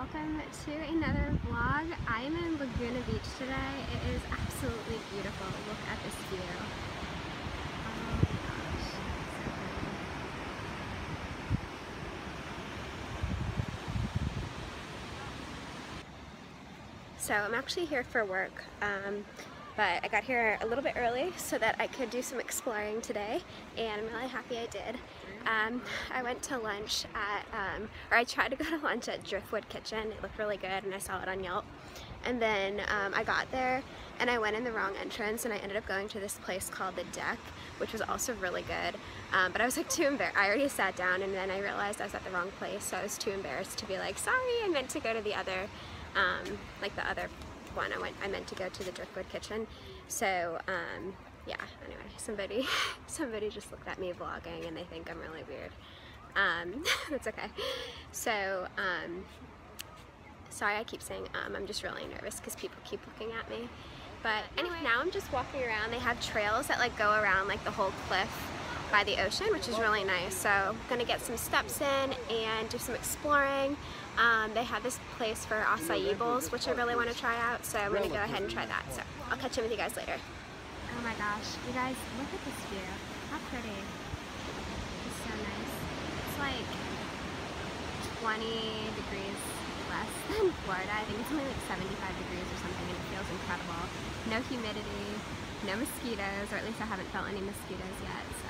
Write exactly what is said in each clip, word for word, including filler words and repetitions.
welcome to another vlog. I am in Laguna Beach today. It is absolutely beautiful. Look at this view. Oh my gosh, so pretty. So I'm actually here for work, um, but I got here a little bit early so that I could do some exploring today, and I'm really happy I did. Um, I went to lunch at, um, or I tried to go to lunch at Driftwood Kitchen. It looked really good and I saw it on Yelp. And then um, I got there and I went in the wrong entrance and I ended up going to this place called The Deck, which was also really good. Um, but I was like too embarrassed. I already sat down and then I realized I was at the wrong place, so I was too embarrassed to be like, sorry, I meant to go to the other, um, like the other one. I, went, I meant to go to the Driftwood Kitchen. So, um, yeah, anyway, somebody somebody just looked at me vlogging and they think I'm really weird. Um, that's okay. So, um, sorry I keep saying um, I'm just really nervous because people keep looking at me. But anyway, now I'm just walking around. They have trails that like go around like the whole cliff by the ocean, which is really nice. So I'm gonna get some steps in and do some exploring. Um, they have this place for acai bowls, which I really wanna try out. So I'm gonna go ahead and try that. So I'll catch up with you guys later. Oh my gosh, you guys, look at this view. How pretty. It's so nice. It's like twenty degrees less than Florida. I think it's only like seventy-five degrees or something, and it feels incredible. No humidity, no mosquitoes, or at least I haven't felt any mosquitoes yet, so.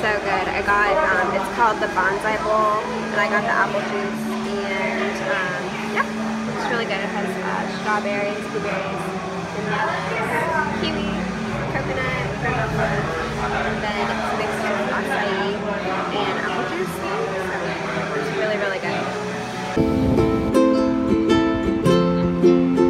So good. I got, um, it's called the Banzai Bowl, and I got the apple juice, and um, yeah, it's really good. It has uh, strawberries, blueberries, bananas, kiwi, coconut, and then it's mixed with acai and apple juice. It's really, really good.